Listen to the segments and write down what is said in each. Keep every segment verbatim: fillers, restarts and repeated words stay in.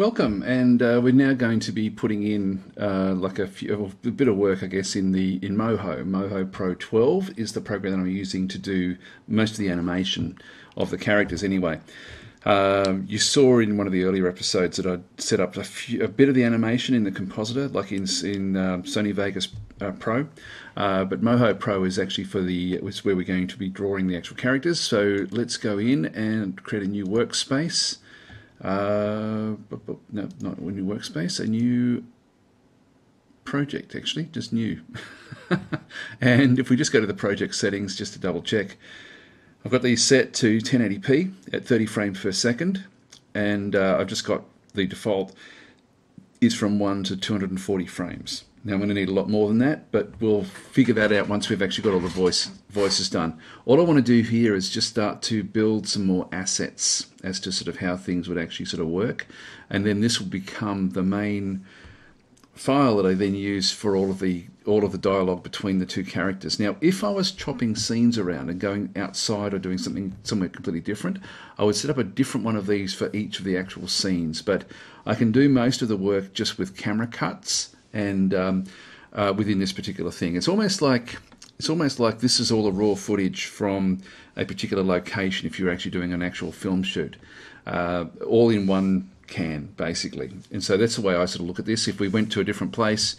Welcome, and uh, we're now going to be putting in uh, like a, few, a bit of work, I guess, in the in Moho. Moho Pro twelve is the program that I'm using to do most of the animation of the characters. Anyway, uh, you saw in one of the earlier episodes that I set up a, few, a bit of the animation in the compositor, like in in uh, Sony Vegas uh, Pro, uh, but Moho Pro is actually for the it's where we're going to be drawing the actual characters. So let's go in and create a new workspace. Uh, but, but, no, not a new workspace, a new project actually, just new. And if we just go to the project settings just to double check, I've got these set to ten eighty p at thirty frames per second, and uh, I've just got the default is from one to two hundred forty frames. Now I'm going to need a lot more than that, but we'll figure that out once we've actually got all the voice, voices done. All I want to do here is just start to build some more assets as to sort of how things would actually sort of work. And then this will become the main file that I then use for all of the all of the dialogue between the two characters. Now, if I was chopping scenes around and going outside or doing something somewhere completely different, I would set up a different one of these for each of the actual scenes. But I can do most of the work just with camera cuts and um, uh, within this particular thing. It's almost like it's almost like this is all the raw footage from a particular location if you're actually doing an actual film shoot, uh, all in one can basically. And so that's the way I sort of look at this. If we went to a different place,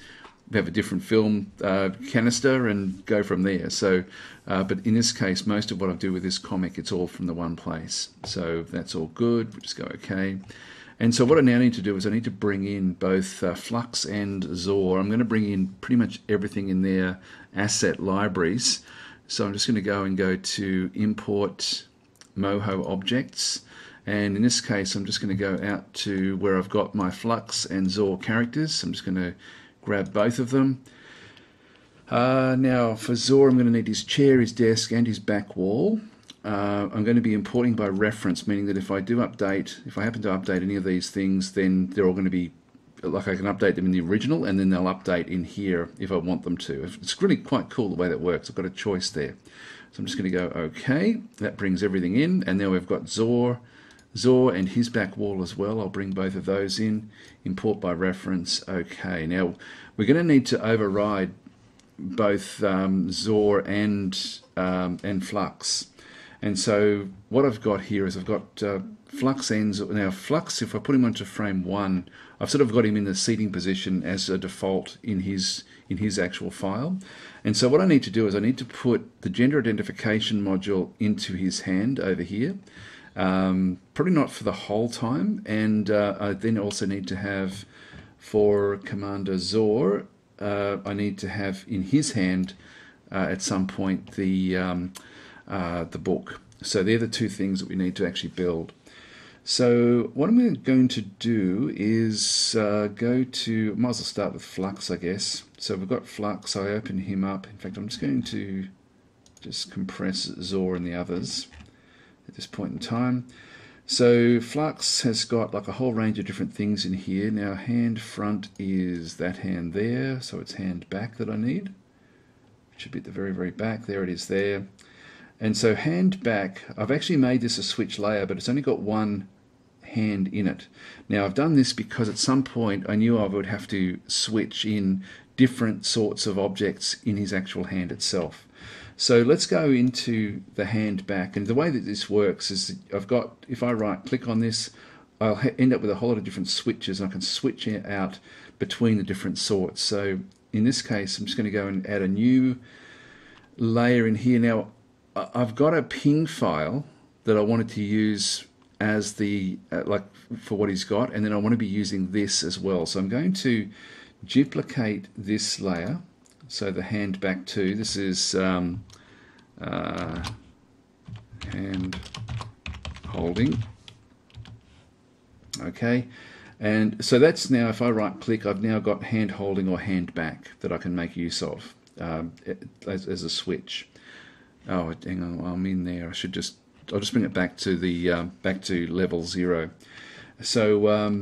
we have a different film uh, canister and go from there. So, uh, but in this case, most of what I do with this comic, it's all from the one place. So that's all good. We just go okay. And so what I now need to do is I need to bring in both uh, Flux and Zor. I'm going to bring in pretty much everything in their asset libraries. So I'm just going to go and go to Import Moho Objects. And in this case, I'm just going to go out to where I've got my Flux and Zor characters. I'm just going to grab both of them. Uh, now for Zor, I'm going to need his chair, his desk, and his back wall. Uh, I'm going to be importing by reference, meaning that if I do update, if I happen to update any of these things, then they're all going to be, like I can update them in the original, and then they'll update in here if I want them to. It's really quite cool the way that works. I've got a choice there. So I'm just going to go OK. That brings everything in, and now we've got Zor, Zor and his back wall as well. I'll bring both of those in. Import by reference. OK. Now we're going to need to override both um, Zor and um, and Flux. And so what I've got here is I've got uh, Flux ends. Now Flux, if I put him onto frame one, I've sort of got him in the seating position as a default in his in his actual file. And so what I need to do is I need to put the gender identification module into his hand over here. Um, probably not for the whole time. And uh, I then also need to have for Commander Zor, uh, I need to have in his hand uh, at some point the um, Uh, the book. So they're the two things that we need to actually build. So what I'm going to do is uh, go to, might as well start with Flux, I guess. So we've got Flux, I open him up. In fact, I'm just going to just compress Zor and the others at this point in time. So Flux has got like a whole range of different things in here. Now hand front is that hand there, so it's hand back that I need. It should be at the very, very back. There it is there. And so hand back, I've actually made this a switch layer, but it's only got one hand in it. Now I've done this because at some point I knew I would have to switch in different sorts of objects in his actual hand itself. So let's go into the hand back. And the way that this works is I've got, if I right click on this, I'll end up with a whole lot of different switches. And I can switch it out between the different sorts. So in this case, I'm just going to go and add a new layer in here. Now, I've got a ping file that I wanted to use as the uh, like for what he's got, and then I want to be using this as well. So I'm going to duplicate this layer. So the hand back to this is um, uh, hand holding. Okay, and so that's now if I right click, I've now got hand holding or hand back that I can make use of um, as, as a switch. Oh, hang on, I'm in there. I should just, I'll just bring it back to the, uh, back to level zero. So um,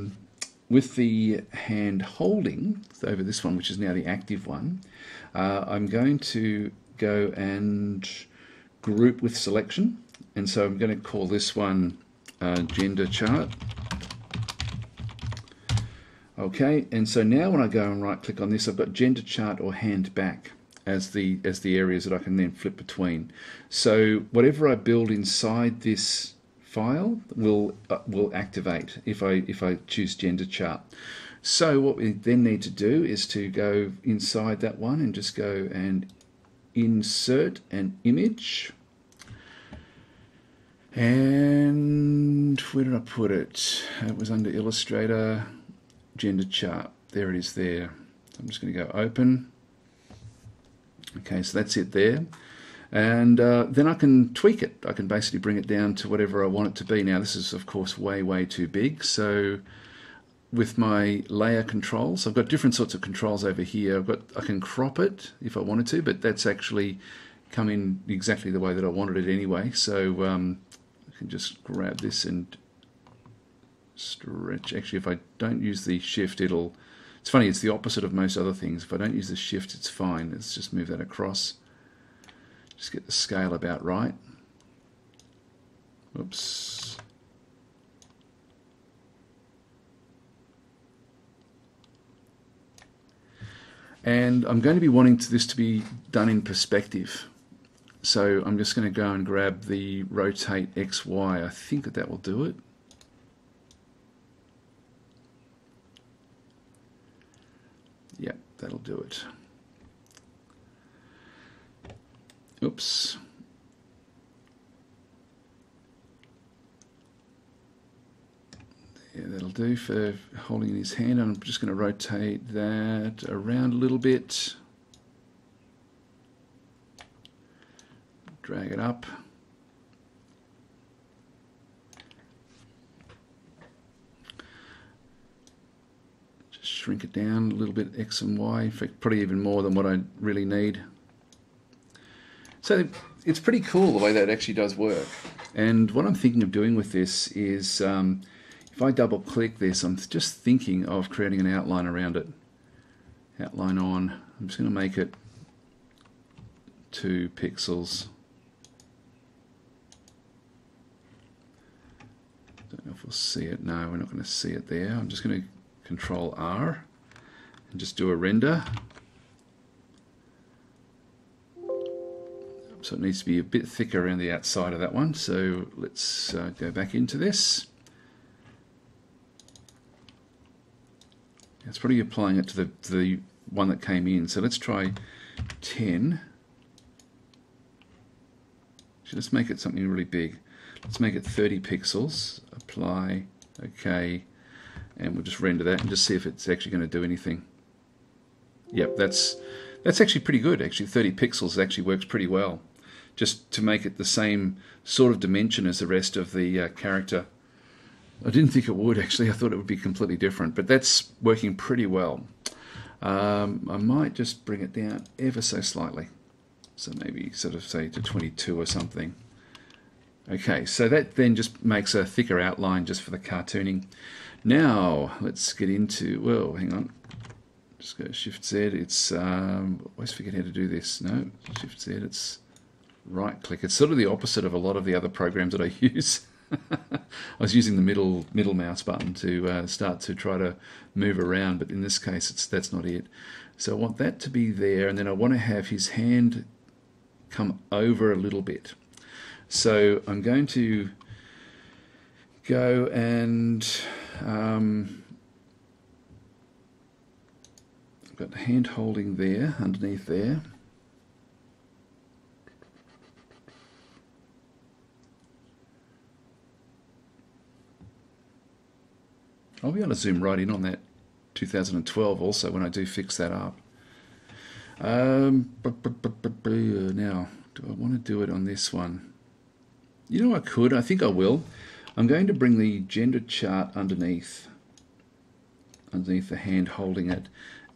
with the hand holding over this one, which is now the active one, uh, I'm going to go and group with selection. And so I'm going to call this one uh, gender chart. Okay, and so now when I go and right click on this, I've got gender chart or hand back as the as the areas that I can then flip between. So whatever I build inside this file will uh, will activate if I if I choose gender chart. So what we then need to do is to go inside that one and just go and insert an image. And where did I put it? It was under Illustrator, gender chart. There it is there. I'm just going to go open. Okay, so that's it there. And uh, then I can tweak it. I can basically bring it down to whatever I want it to be. Now this is of course way, way too big. So with my layer controls, I've got different sorts of controls over here. I've got, I can crop it if I wanted to, but that's actually come in exactly the way that I wanted it anyway. So um, I can just grab this and stretch. Actually, if I don't use the shift, it'll... It's funny, it's the opposite of most other things. If I don't use the shift, it's fine. Let's just move that across. Just get the scale about right. Oops. And I'm going to be wanting to, this to be done in perspective. So I'm just going to go and grab the rotate X Y. I think that that will do it. Yep, that'll do it. Oops. Yeah, that'll do for holding in his hand. I'm just going to rotate that around a little bit. Drag it up. Just shrink it down a little bit, X and Y. In fact, probably even more than what I really need. So it's pretty cool the way that it actually does work. And what I'm thinking of doing with this is... Um, If I double click this, I'm just thinking of creating an outline around it. Outline on. I'm just going to make it two pixels. Don't know if we'll see it. No, we're not going to see it there. I'm just going to control R and just do a render. So it needs to be a bit thicker around the outside of that one. So let's uh, go back into this. It's probably applying it to the, to the one that came in. So let's try ten. Actually, let's make it something really big. Let's make it thirty pixels. Apply. OK. And we'll just render that and just see if it's actually going to do anything. Yep, that's that's actually pretty good. Actually, thirty pixels actually works pretty well. Just to make it the same sort of dimension as the rest of the uh, character. I didn't think it would actually. I thought it would be completely different, but that's working pretty well. Um, I might just bring it down ever so slightly. So maybe sort of say to twenty-two or something. Okay, so that then just makes a thicker outline just for the cartooning. Now let's get into, well, hang on. Just go Shift Z. It's, um, I always forget how to do this. No, Shift Z, it's right click. It's sort of the opposite of a lot of the other programs that I use. I was using the middle middle mouse button to uh, start to try to move around, but in this case it's that's not it. So I want that to be there, and then I want to have his hand come over a little bit. So I'm going to go and um, I've got the hand holding there, underneath there. I'll be able to zoom right in on that two thousand twelve also when I do fix that up. Um, now, do I want to do it on this one? You know I could, I think I will. I'm going to bring the gender chart underneath, underneath the hand holding it,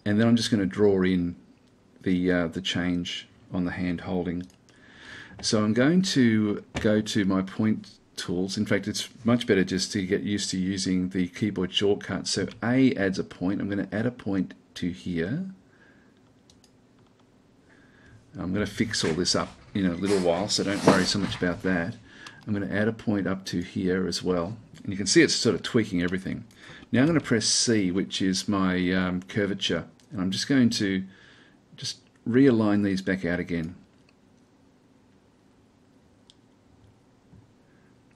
and then I'm just going to draw in the, uh, the change on the hand holding. So I'm going to go to my point tools. In fact, it's much better just to get used to using the keyboard shortcut. So A adds a point. I'm going to add a point to here. I'm going to fix all this up in a little while, so don't worry so much about that. I'm going to add a point up to here as well. And you can see it's sort of tweaking everything. Now I'm going to press C, which is my um, curvature, and I'm just going to just realign these back out again.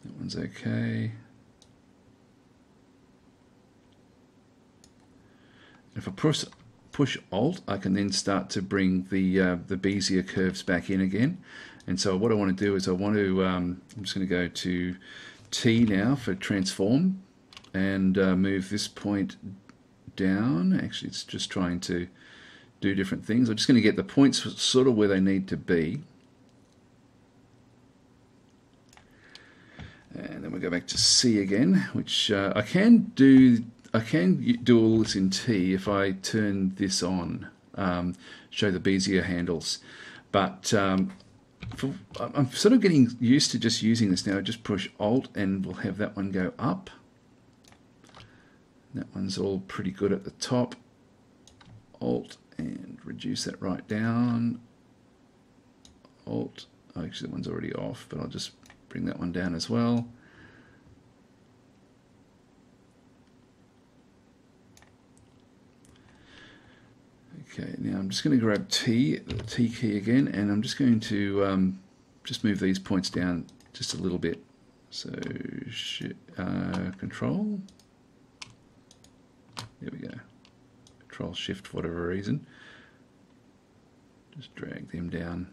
That one's okay. If I push, push Alt, I can then start to bring the uh, the Bezier curves back in again. And so what I want to do is I want to, um, I'm just going to go to T now for transform and uh, move this point down. Actually, it's just trying to do different things. I'm just going to get the points sort of where they need to be. And then we go back to C again, which uh, I can do I can do all this in T if I turn this on, um, show the Bezier handles. But um, for, I'm sort of getting used to just using this now. Just push Alt and we'll have that one go up. That one's all pretty good at the top. Alt and reduce that right down. Alt, actually that one's already off, but I'll just bring that one down as well. Okay, now I'm just going to grab T, the T key again, and I'm just going to um, just move these points down just a little bit. So, uh, Control, there we go, Control Shift for whatever reason, just drag them down.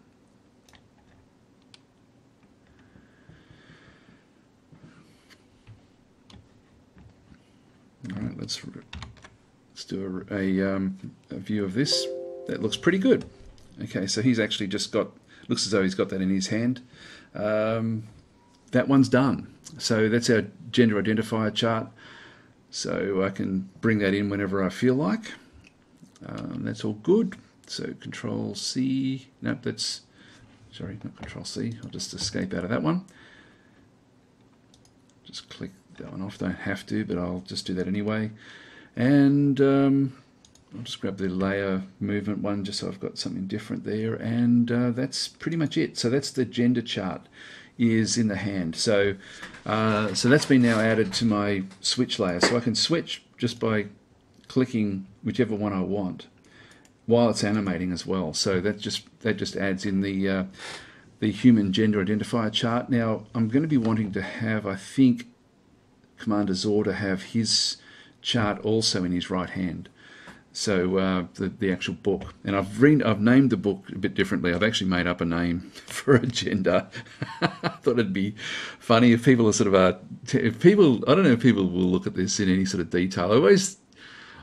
Alright, let's... Let's do a, a, um, a view of this. That looks pretty good. Okay, so he's actually just got, looks as though he's got that in his hand. Um, that one's done. So that's our gender identifier chart. So I can bring that in whenever I feel like. Um, that's all good. So Control C, nope, that's, sorry, not Control C. I'll just escape out of that one. Just click that one off, don't have to, but I'll just do that anyway. And um, I'll just grab the layer movement one just so I've got something different there, and uh, that's pretty much it. So that's the gender chart is in the hand. So uh, so that's been now added to my switch layer. So I can switch just by clicking whichever one I want while it's animating as well. So that just that just adds in the uh, the human gender identifier chart. Now I'm going to be wanting to have, I think, Commander Zor to have his chart also in his right hand, so uh, the the actual book. And I've read, I've named the book a bit differently. I've actually made up a name for a gender. I thought it'd be funny if people are sort of uh, if people I don't know if people will look at this in any sort of detail. I always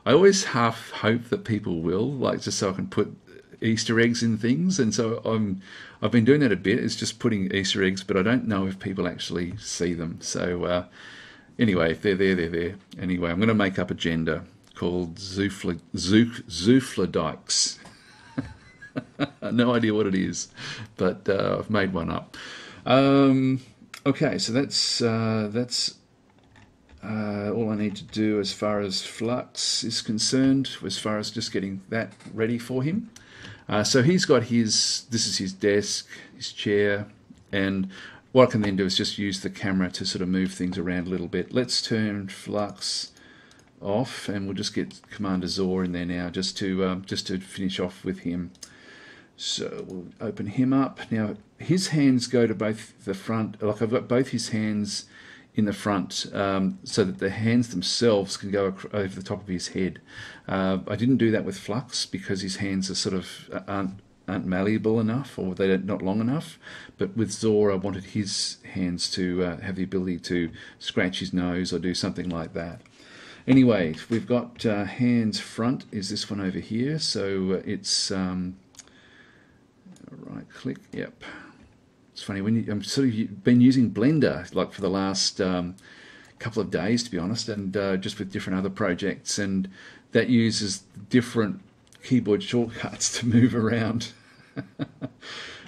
I always half hope that people will, like, just so I can put Easter eggs in things. And so I'm I've been doing that a bit. It's just putting Easter eggs, but I don't know if people actually see them. So. Uh, Anyway, if they're there, they're there. Anyway, I'm going to make up a gender called Zoufla, Zouf, Zoufla Dykes. No idea what it is, but uh, I've made one up. Um, okay, so that's uh, that's uh, all I need to do as far as Flux is concerned, as far as just getting that ready for him. Uh, so he's got his. This is his desk, his chair, and. What I can then do is just use the camera to sort of move things around a little bit. Let's turn Flux off, and we'll just get Commander Zor in there now, just to um, just to finish off with him. So we'll open him up. Now his hands go to both the front. Like, I've got both his hands in the front, um, so that the hands themselves can go over the top of his head. Uh, I didn't do that with Flux because his hands are sort of aren't. aren't malleable enough, or they're not long enough. But with Zor, I wanted his hands to uh, have the ability to scratch his nose or do something like that. Anyway, we've got uh, hands front is this one over here, so it's um, right click, yep. It's funny, when you, I'm sort of been using Blender like for the last um, couple of days, to be honest, and uh, just with different other projects, and that uses different keyboard shortcuts to move around.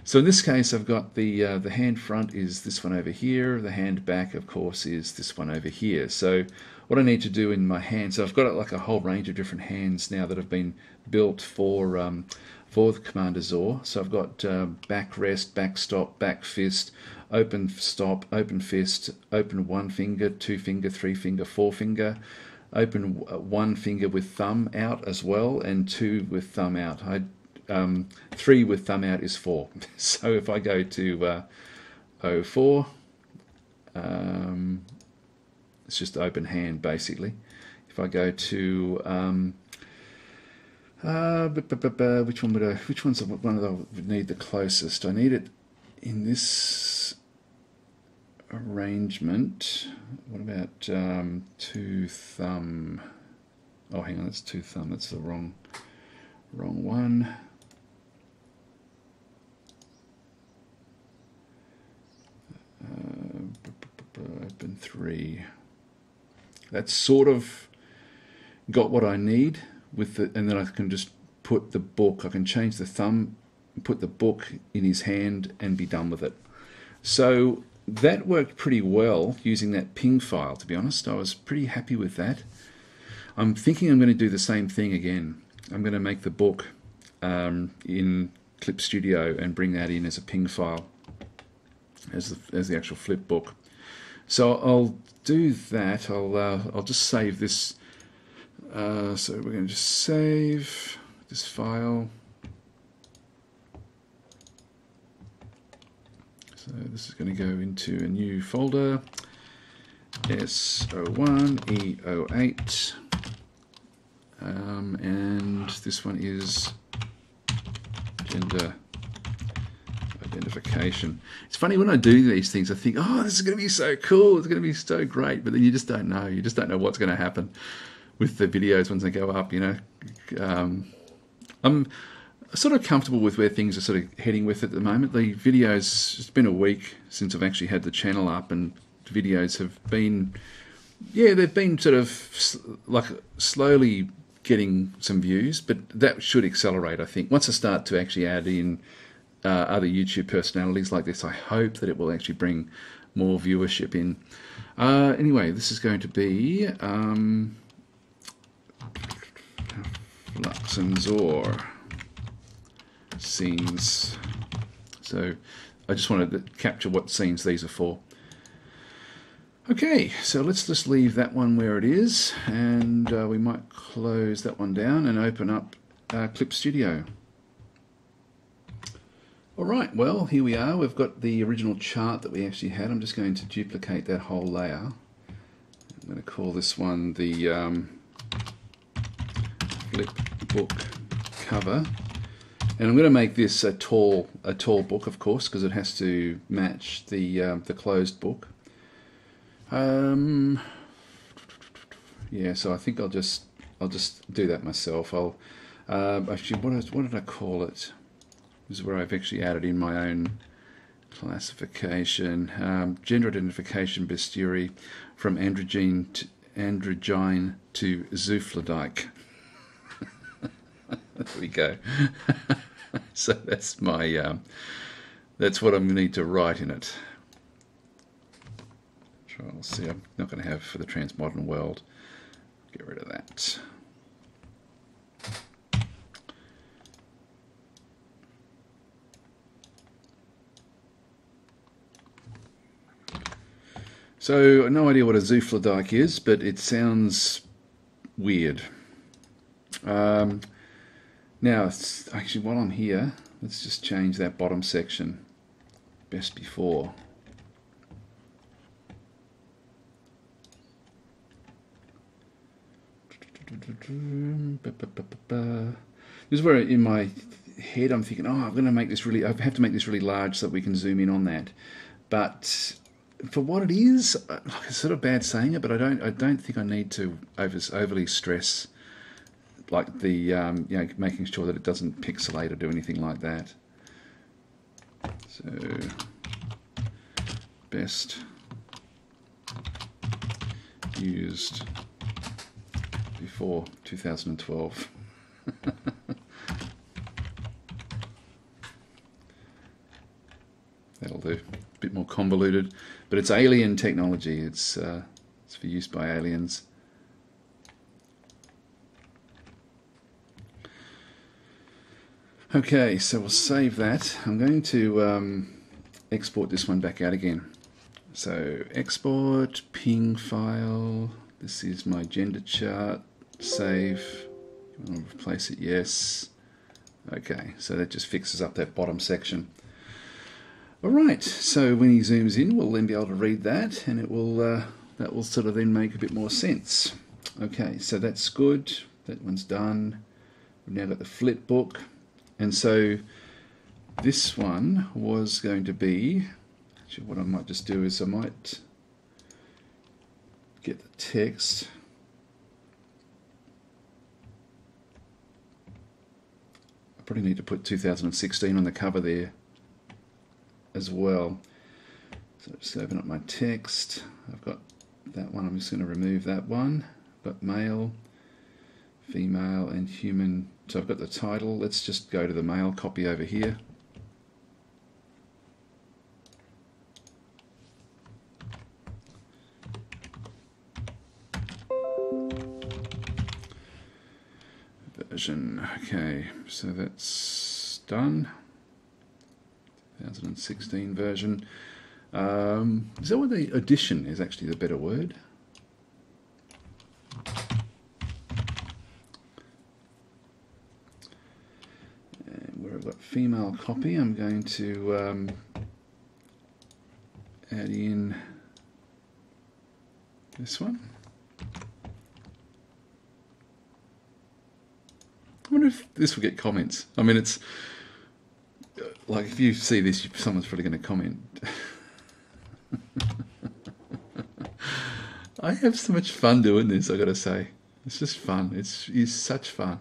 So in this case, I've got the uh, the hand front is this one over here. The hand back, of course, is this one over here. So what I need to do in my hand, so I've got like a whole range of different hands now that have been built for um, for the Commander Zor. So I've got uh, back rest, back stop, back fist, open stop, open fist, open one finger, two finger, three finger, four finger. open one finger with thumb out as well, and two with thumb out. I um, three with thumb out is four. So if I go to uh, oh four, um, it's just open hand basically. If I go to um, uh, which one would I, which one's the one that I would need the closest? I need it in this arrangement. What about um, two thumb? Oh, hang on, that's two thumb. That's the wrong, wrong one. Uh, open three. That's sort of got what I need with the, and then I can just put the book. I can change the thumb, put the book in his hand, and be done with it. So that worked pretty well using that ping file, to be honest. I was pretty happy with that. I'm thinking I'm going to do the same thing again. I'm going to make the book um, in Clip Studio and bring that in as a ping file, as the, as the actual flip book. So I'll do that. I'll, uh, I'll just save this. Uh, so we're going to just save this file. So this is going to go into a new folder, S zero one E zero eight, um, and this one is gender identification. It's funny, when I do these things I think, oh, this is going to be so cool, it's going to be so great, but then you just don't know. You just don't know what's going to happen with the videos once they go up, you know. Um, I'm... sort of comfortable with where things are sort of heading with at the moment. The videos, it's been a week since I've actually had the channel up, and the videos have been, yeah, they've been sort of like slowly getting some views, but that should accelerate, I think. Once I start to actually add in uh, other YouTube personalities like this, I hope that it will actually bring more viewership in. Uh, anyway, this is going to be um, Flux and Zor scenes. So I just wanted to capture what scenes these are for. Okay, so let's just leave that one where it is, and uh, we might close that one down and open up uh, Clip Studio. Alright, well, here we are. We've got the original chart that we actually had. I'm just going to duplicate that whole layer. I'm going to call this one the um, Flip Book Cover. And I'm going to make this a tall, a tall book, of course, because it has to match the um, the closed book. Um, yeah, so I think I'll just I'll just do that myself. I'll uh, actually, what is, what did I call it? This is where I've actually added in my own classification, um, gender identification bestiary, from androgyne to, androgyne to Zoufladyke. There we go. So that's my um, that's what I'm going to need to write in it. I'll see. I'm not going to have for the transmodern world. Get rid of that. So no idea what a Zoufladyke is, but it sounds weird. Um, Now, actually, while I'm here, let's just change that bottom section. Best before. This is where in my head I'm thinking, oh, I'm going to make this really, I have to make this really large so that we can zoom in on that. But for what it is, it's sort of bad saying it, but I don't, I don't think I need to over, overly stress like the, um, you know, making sure that it doesn't pixelate or do anything like that. So, best used before two thousand twelve. That'll do. A bit more convoluted, but it's alien technology. It's uh, it's for use by aliens. Okay, so we'll save that. I'm going to um, export this one back out again. So export ping file, This is my gender chart. Save. You want to replace it? Yes. Okay, so that just fixes up that bottom section. Alright, so when he zooms in, we'll then be able to read that, and it will uh, that will sort of then make a bit more sense. Okay, so that's good. That one's done. We've now got the flip book. And so this one was going to be... Actually, what I might just do is I might get the text. I probably need to put two thousand sixteen on the cover there as well. So just open up my text. I've got that one. I'm just going to remove that one. But male, female, and human. So I've got the title. Let's just go to the male copy over here. Version. Okay, so that's done. twenty sixteen version. Um, is that what the edition is actually the better word? And where I've got female copy, I'm going to um, add in this one. I wonder if this will get comments. I mean, it's like if you see this, someone's probably going to comment. I have so much fun doing this, I got to say. It's just fun. It's, it's such fun.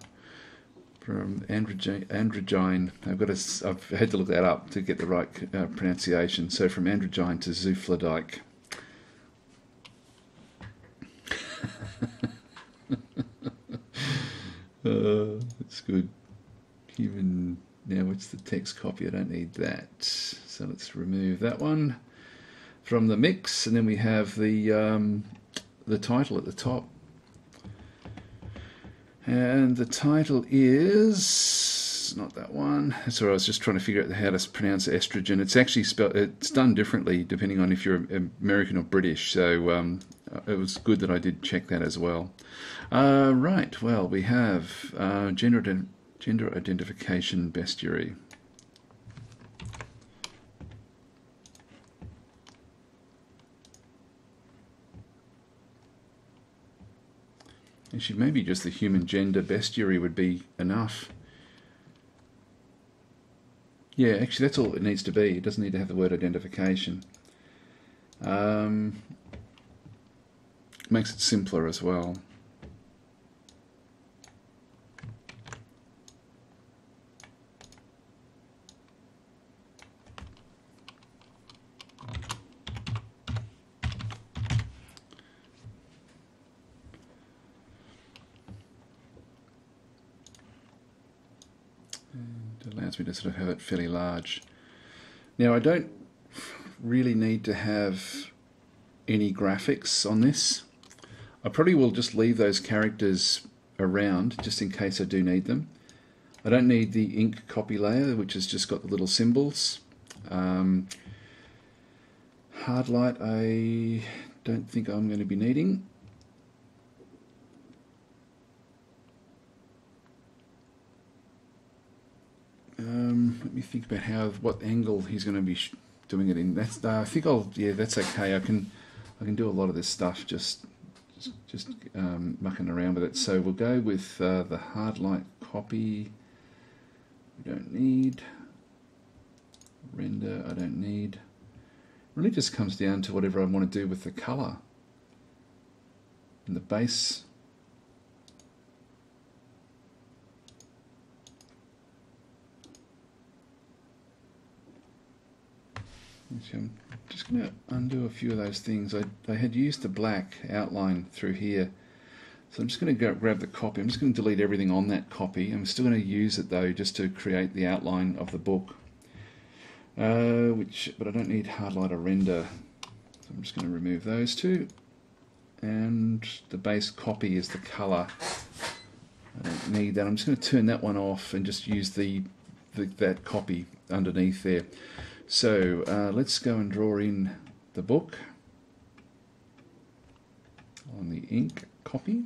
From androgyne, I've got to, I've had to look that up to get the right uh, pronunciation. So from androgyne to Zoufladyke. uh, that's good. Human. Now it's the text copy, I don't need that. So let's remove that one from the mix, and then we have the um, the title at the top. And the title is not that one. That's what I was just trying to figure out how to pronounce estrogen. It's actually spelled, it's done differently depending on if you're American or British, so um, it was good that I did check that as well. Uh, right, well, we have uh, gender Gender identification bestiary. Actually, maybe just the human gender bestiary would be enough. Yeah, actually, that's all it needs to be. It doesn't need to have the word identification. Um, makes it simpler as well. Me to sort of have it fairly large. Now I don't really need to have any graphics on this. I probably will just leave those characters around just in case I do need them. I don't need the ink copy layer, which has just got the little symbols. Um, hard light I don't think I'm going to be needing. Um, let me think about how, what angle he's going to be sh doing it in. That's, uh, I think I'll, yeah, that's okay. I can, I can do a lot of this stuff just, just, just um, mucking around with it. So we'll go with uh, the hard light copy. We don't need render. I don't need. Really, just comes down to whatever I want to do with the color and the base. I'm just going to undo a few of those things. I, I had used the black outline through here, so I'm just going to go grab the copy. I'm just going to delete everything on that copy. I'm still going to use it though, just to create the outline of the book. Uh, which, but I don't need hard light or render, so I'm just going to remove those two. And the base copy is the color. I don't need that. I'm just going to turn that one off and just use the, the that copy underneath there. So uh, let's go and draw in the book. on the ink copy.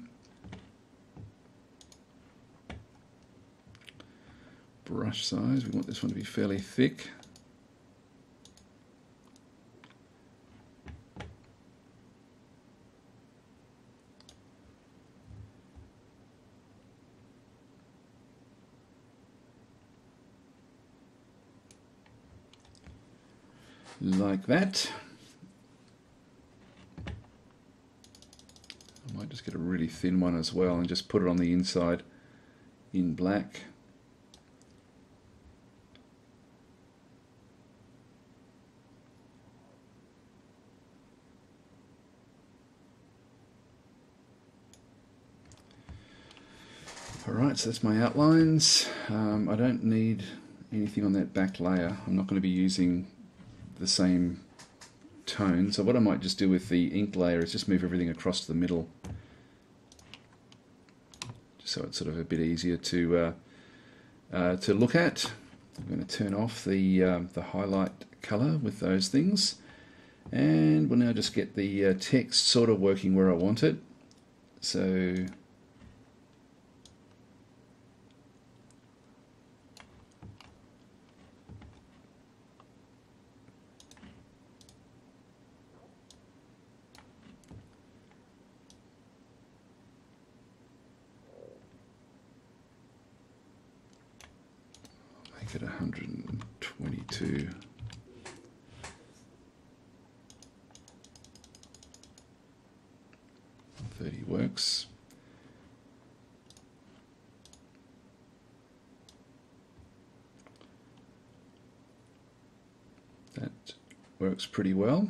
Brush size, we want this one to be fairly thick. Like that. I might just get a really thin one as well and just put it on the inside in black. Alright, so that's my outlines. Um, I don't need anything on that back layer. I'm not going to be using the same tone, so what I might just do with the ink layer is just move everything across to the middle, just so it's sort of a bit easier to uh, uh, to look at. I'm going to turn off the um, the highlight color with those things, and we'll now just get the uh, text sort of working where I want it. So at one hundred twenty-two. thirty works. That works pretty well.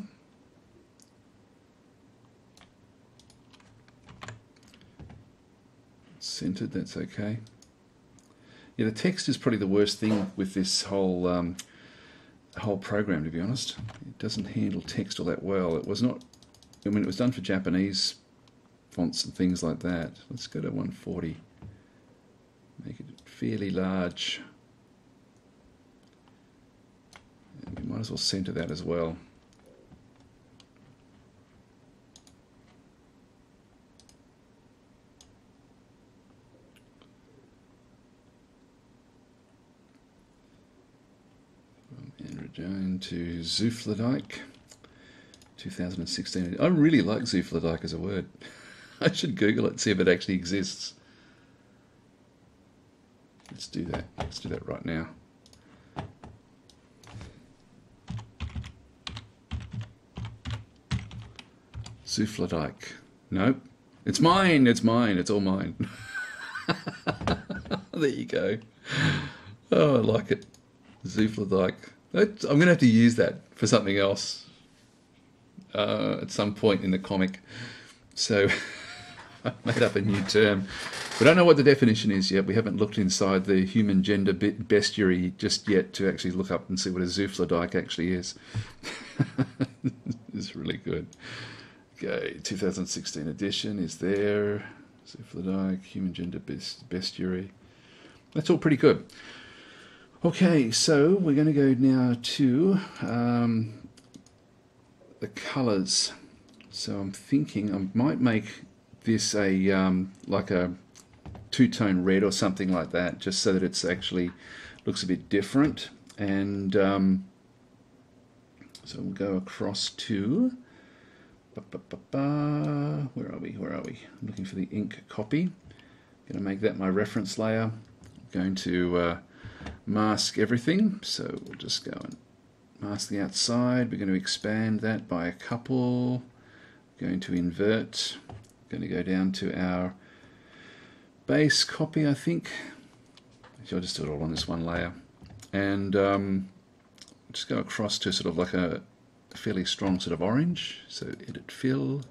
It's centered, that's okay. Yeah, the text is probably the worst thing with this whole um, whole program, to be honest. It doesn't handle text all that well. It was not, I mean, it was done for Japanese fonts and things like that. Let's go to one forty. Make it fairly large. And we might as well center that as well. Joan to Zoufladyke, two thousand sixteen. I really like Zoufladyke as a word. I should Google it, see if it actually exists. Let's do that. Let's do that right now. Zoufladyke. Nope. It's mine. It's mine. It's all mine. There you go. Oh, I like it. Zoufladyke. I'm going to have to use that for something else uh, at some point in the comic. So I made up a new term. We don't know what the definition is yet. We haven't looked inside the human gender bestiary just yet to actually look up and see what a Zoufladyke actually is. It's really good. Okay, two thousand sixteen edition is there. Zoufladyke, human gender bestiary. That's all pretty good. Okay, so we're going to go now to um, the colors. So I'm thinking I might make this a um, like a two-tone red or something like that, just so that it's actually looks a bit different. And um, so we'll go across to ba, ba, ba, ba, where are we? Where are we? I'm looking for the ink copy. I'm going to make that my reference layer. I'm going to uh, mask everything, so we'll just go and mask the outside. We're going to expand that by a couple. We're going to invert. We're going to go down to our base copy, I think. Actually, I'll just do it all on this one layer, and um, just go across to sort of like a fairly strong sort of orange. So edit fill.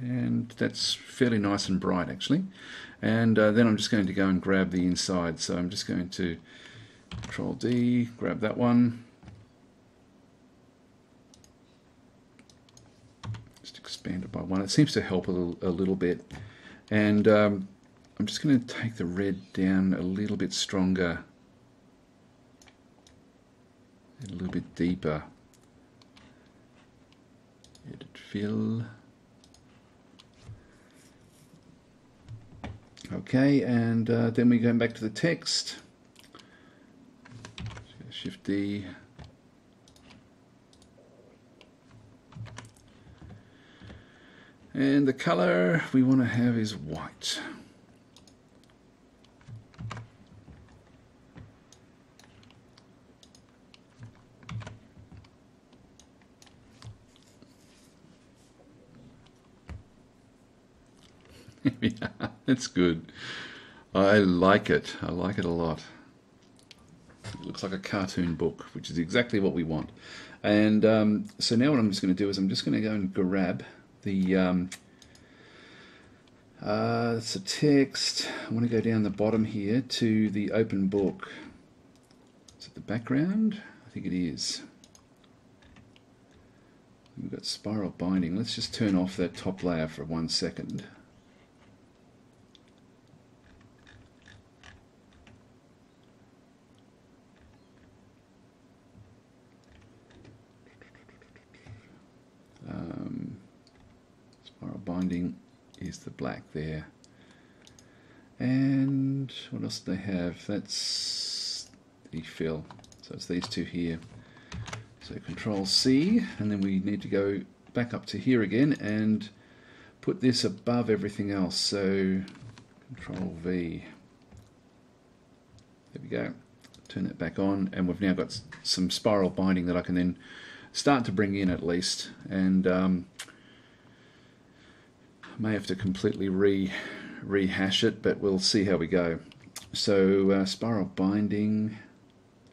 And that's fairly nice and bright, actually. And uh, then I'm just going to go and grab the inside. So I'm just going to Control D, grab that one. Just expand it by one. It seems to help a little, a little bit. And um, I'm just going to take the red down a little bit stronger, a little bit deeper. fill. Okay, and uh, then we're going back to the text. Shift D. And the color we want to have is white. Yeah, it's good. I like it. I like it a lot. It looks like a cartoon book, which is exactly what we want. And um, so now what I'm just going to do is I'm just going to go and grab the um, uh, it's a text. I want to go down the bottom here to the open book. Is it the background? I think it is. We've got spiral binding. Let's just turn off that top layer for one second. Um, spiral binding is the black there, and what else do they have? That's the fill, so it's these two here. So Control C, and then we need to go back up to here again and put this above everything else. So Control V, there we go, turn that back on, and we've now got some spiral binding that I can then start to bring in, at least. And um, I may have to completely re rehash it, but we'll see how we go. So uh, spiral binding,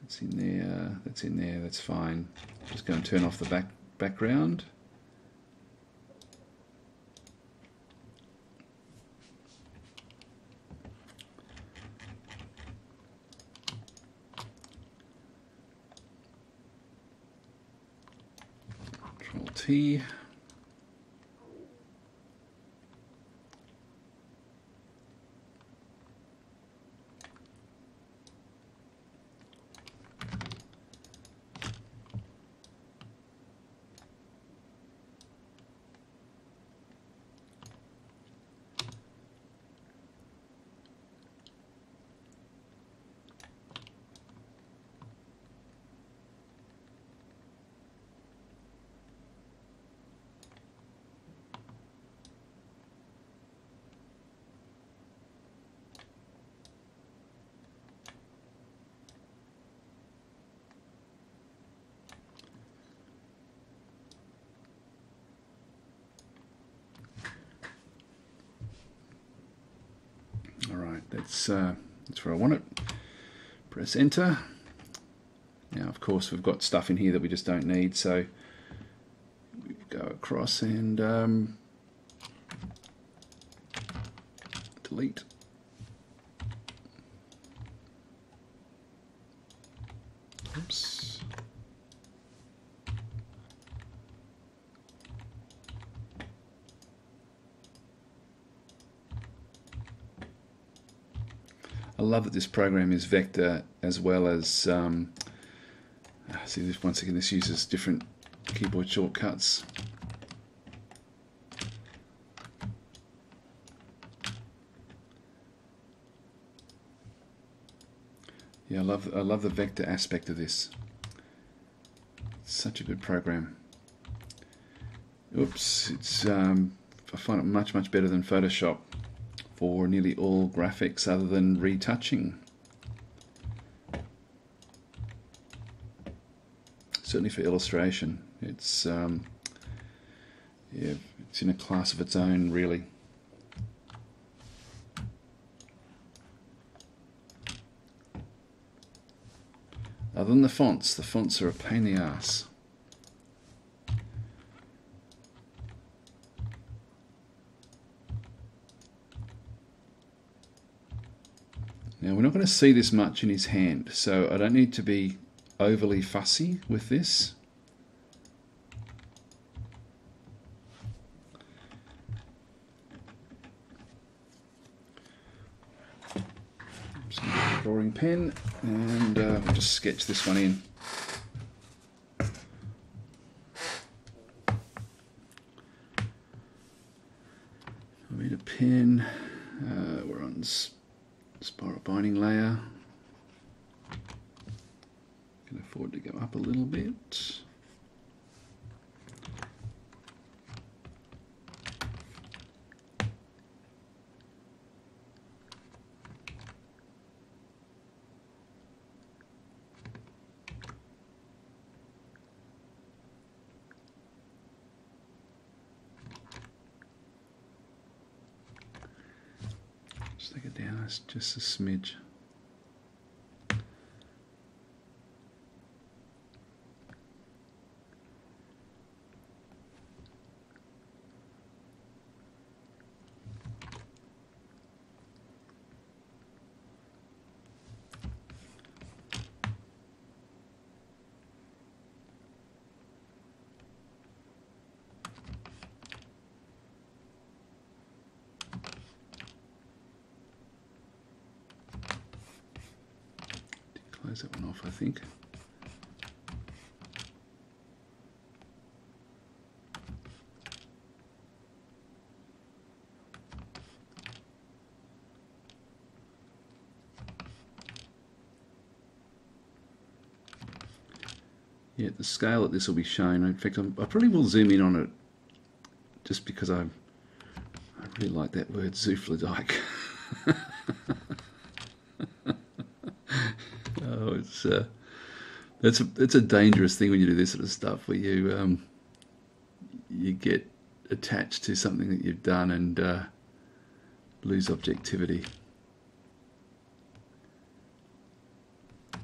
that's in there, that's in there, that's fine. Just go and turn off the back background. T. That's, uh, that's where I want it. Press enter. Now of course we've got stuff in here that we just don't need, so we go across and um, delete. Oops. I love that this program is vector as well as um, see this once again. This uses different keyboard shortcuts. Yeah, I love I love the vector aspect of this. It's such a good program. Oops, it's um, I find it much much better than Photoshop. Or nearly all graphics other than retouching. Certainly for illustration, it's um, yeah, it's in a class of its own, really. Other than the fonts, the fonts are a pain in the ass. Now we're not going to see this much in his hand, so I don't need to be overly fussy with this. Just need a drawing pen, and uh, we'll just sketch this one in. pin. Uh, we're on spiral binding layer. Can afford to go up a little bit. Take it down, it's just a smidge. Close that one off, I think. Yeah, the scale at this will be shown. In fact, I'm, I probably will zoom in on it just because I, I really like that word, Zoufladyke. Oh, it's uh, that's a, it's a dangerous thing when you do this sort of stuff, where you um, you get attached to something that you've done and uh, lose objectivity. I'm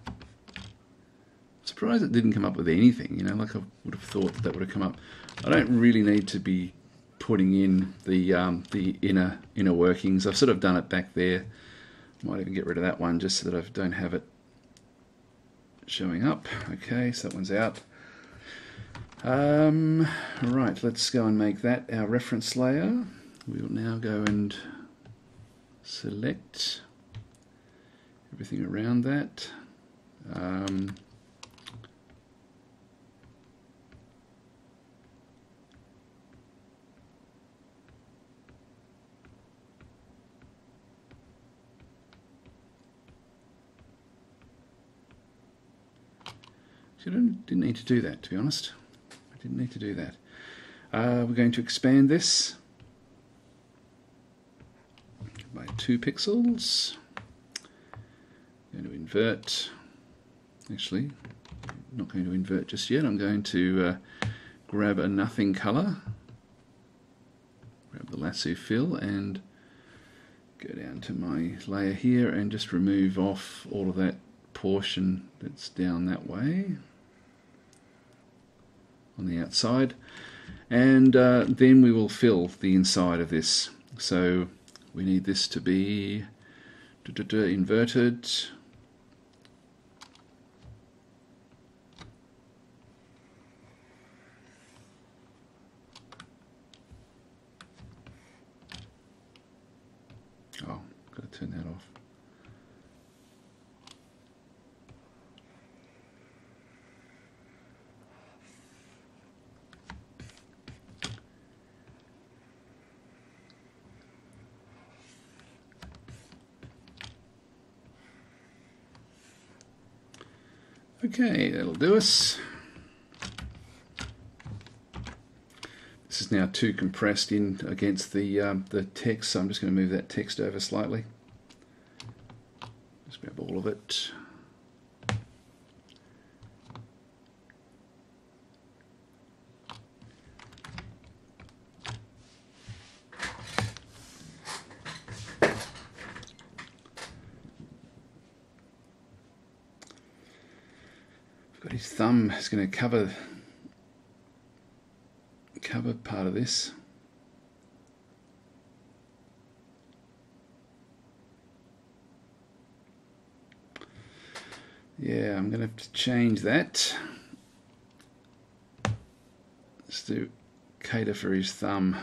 surprised it didn't come up with anything. You know, like I would have thought that, that would have come up. I don't really need to be putting in the um, the inner inner workings. I've sort of done it back there. Might even get rid of that one just so that I don't have it showing up. Okay, so that one's out. Um, right, let's go and make that our reference layer. We will now go and select everything around that. Um, I didn't need to do that, to be honest. I didn't need to do that. Uh, we're going to expand this by two pixels. I'm going to invert. Actually, I'm not going to invert just yet. I'm going to uh, grab a nothing color, grab the lasso fill, and go down to my layer here and just remove off all of that portion that's down that way on the outside, and uh, then we will fill the inside of this. So we need this to be da -da -da, inverted. Oh, gotta turn that off. Okay, that'll do us. This is now too compressed in against the um, the text, so I'm just going to move that text over slightly. Just grab all of it. His thumb is going to cover cover part of this. Yeah, I'm going to have to change that. Let's do cater for his thumb.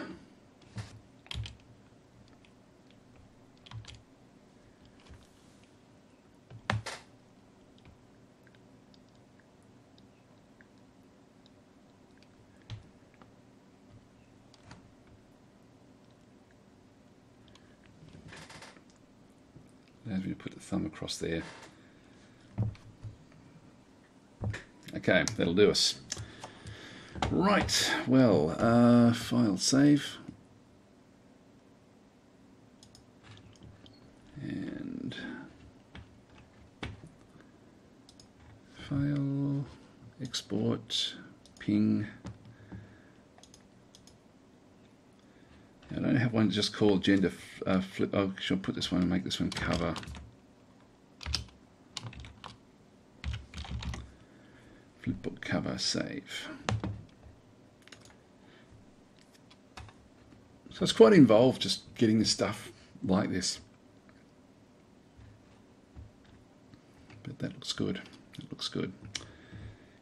as we put the thumb across there. Okay, that'll do us. Right, well, uh, file save. And file, export, ping. I don't have one just called gender uh, flip. Oh, I'll put this one and make this one cover. Flipbook cover, save. So it's quite involved just getting this stuff like this. But that looks good. It looks good.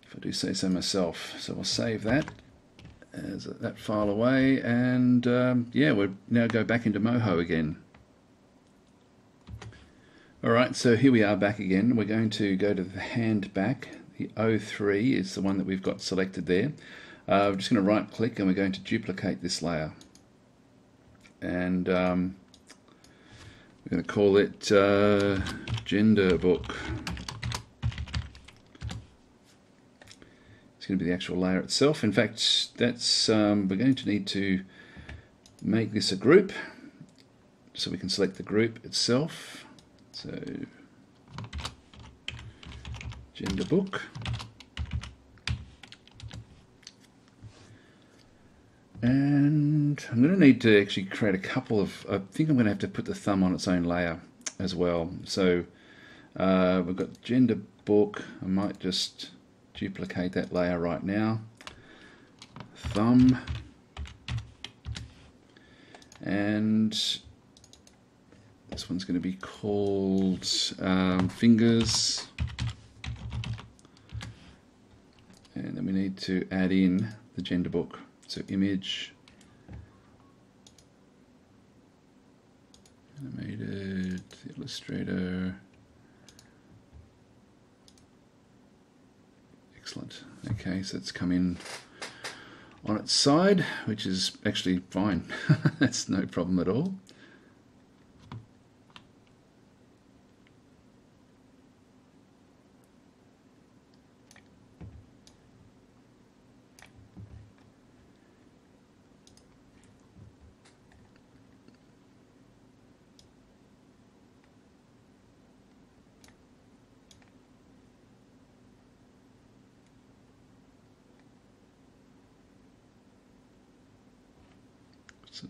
If I do say so myself. So I'll save that as that file away, and um, yeah, we'll now go back into Moho again. Alright, so here we are back again. We're going to go to the hand back. The O three is the one that we've got selected there. Uh, we're just going to right click and we're going to duplicate this layer. And um, we're going to call it uh, Gender Book. It's going to be the actual layer itself. In fact, that's um, we're going to need to make this a group, so we can select the group itself. So gender book, and I'm going to need to actually create a couple of. I think I'm going to have to put the thumb on its own layer as well. So uh, we've got gender book. I might just duplicate that layer right now, thumb, and this one's going to be called um, fingers, and then we need to add in the gender book, so image, animated, Illustrator. Excellent. Okay, so it's come in on its side, which is actually fine. That's no problem at all.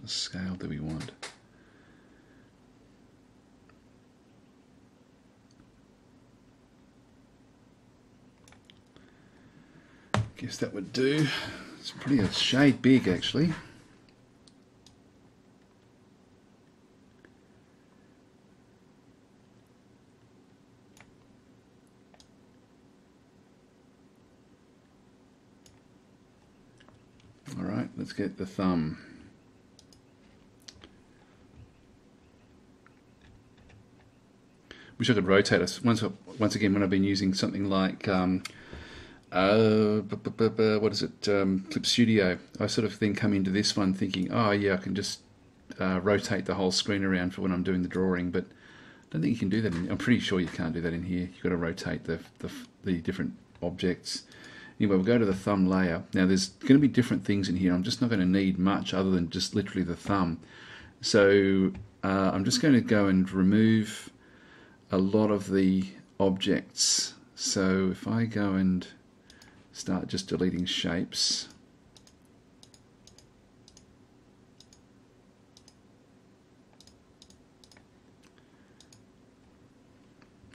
What scale do we want? Guess that would do. It's pretty a shade big actually. All right, let's get the thumb. Wish I could rotate us once. Once again, when I've been using something like um, uh, b -b -b -b what is it, um, Clip Studio, I sort of then come into this one thinking, oh yeah, I can just uh, rotate the whole screen around for when I'm doing the drawing. But I don't think you can do that. In, I'm pretty sure you can't do that in here. You've got to rotate the, the the different objects. Anyway, we'll go to the thumb layer. Now there's going to be different things in here. I'm just not going to need much other than just literally the thumb. So uh, I'm just going to go and remove a lot of the objects. So if I go and start just deleting shapes,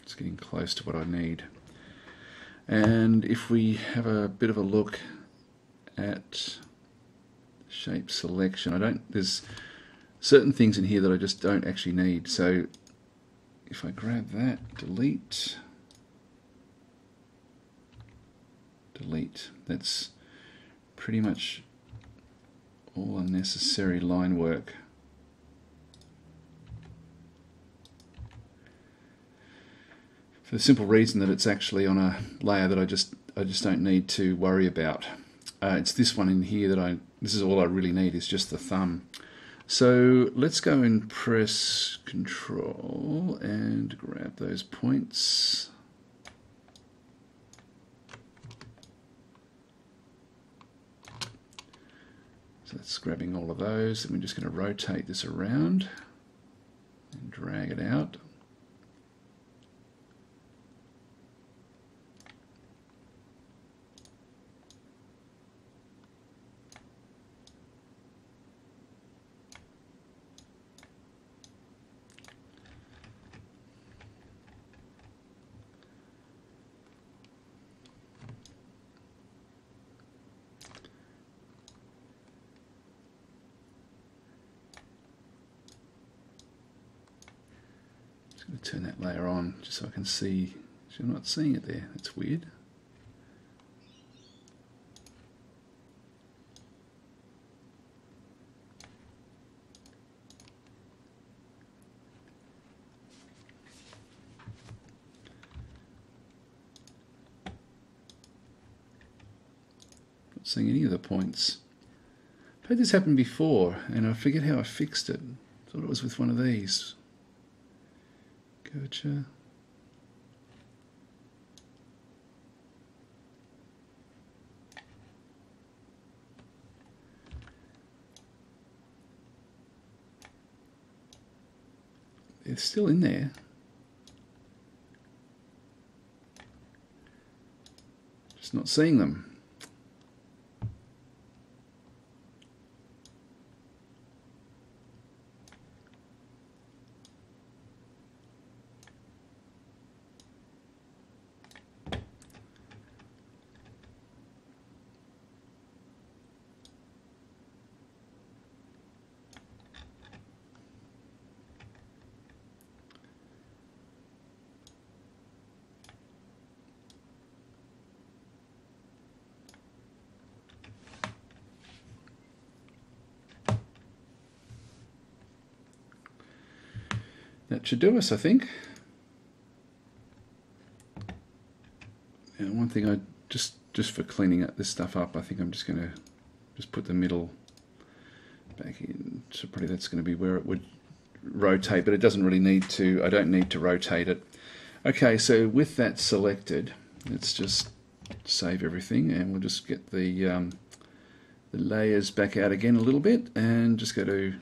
it's getting close to what I need. And if we have a bit of a look at shape selection, I don't, there's certain things in here that I just don't actually need. So if I grab that, delete, delete, that's pretty much all unnecessary line work. For the simple reason that it's actually on a layer that I just I just don't need to worry about. Uh, it's this one in here that I, this is all I really need, is just the thumb. So let's go and press Control and grab those points. So that's grabbing all of those, and we're just going to rotate this around and drag it out. Turn that layer on just so I can see. So you're not seeing it there. That's weird. Not seeing any of the points. I've had this happen before, and I forget how I fixed it. Thought it was with one of these. Gotcha. It's still in there. Just not seeing them. That should do us, I think. And one thing I just just for cleaning up this stuff up, I think I'm just going to just put the middle back in. So probably that's going to be where it would rotate, but it doesn't really need to. I don't need to rotate it. Okay, so with that selected, let's just save everything, and we'll just get the um, the layers back out again a little bit, and just go to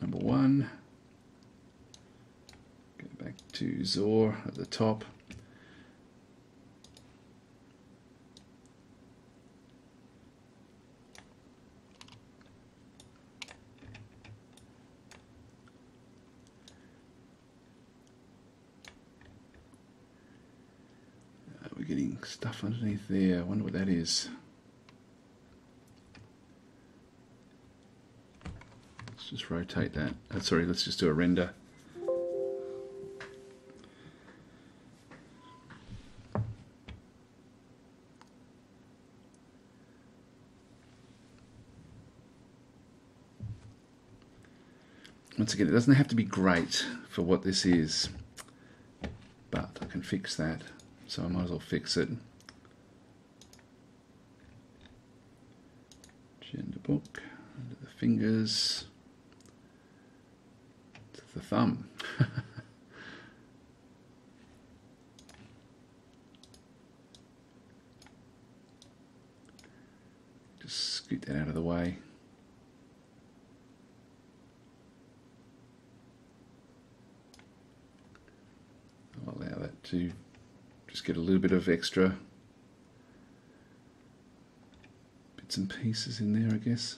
number one. To Zor at the top. Uh, we're getting stuff underneath there. I wonder what that is. Let's just rotate that. Oh, sorry, let's just do a render. Once again, it doesn't have to be great for what this is, but I can fix that, so I might as well fix it. Gender book, under the fingers, to the thumb. Just scoot that out of the way. To just get a little bit of extra bits and pieces in there, I guess.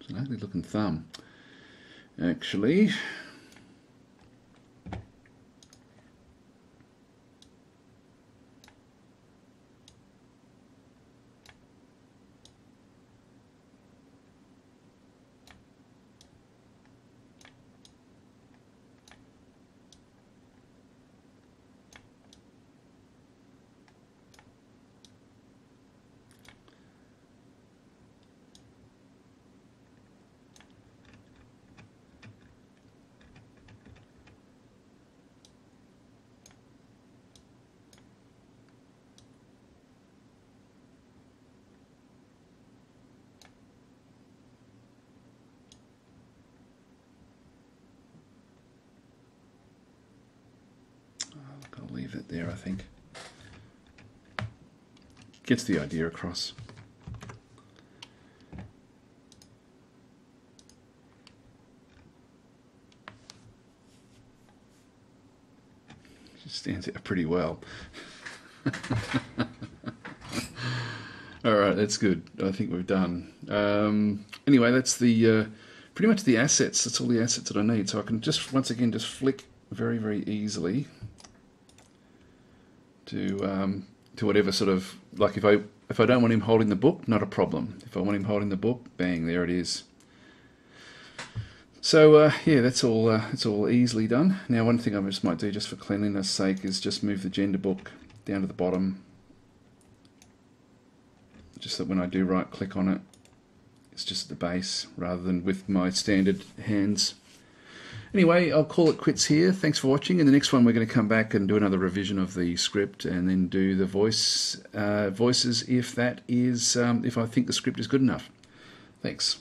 It's an ugly looking thumb, actually. leave it there, I think. Gets the idea across. Just stands out pretty well. All right, that's good. I think we've done. Um, anyway, that's the uh, pretty much the assets. That's all the assets that I need. So I can just once again just flick very very easily to um, to whatever sort of, like, if I if I don't want him holding the book, not a problem. If I want him holding the book, bang, there it is. So uh, yeah, that's all. Uh, it's all easily done. Now, one thing I just might do just for cleanliness' sake is just move the gender book down to the bottom. Just that when I do right click on it, it's just at the base rather than with my standard hands. Anyway, I'll call it quits here. Thanks for watching. In the next one, we're going to come back and do another revision of the script and then do the voice uh, voices if that is um, if I think the script is good enough. Thanks.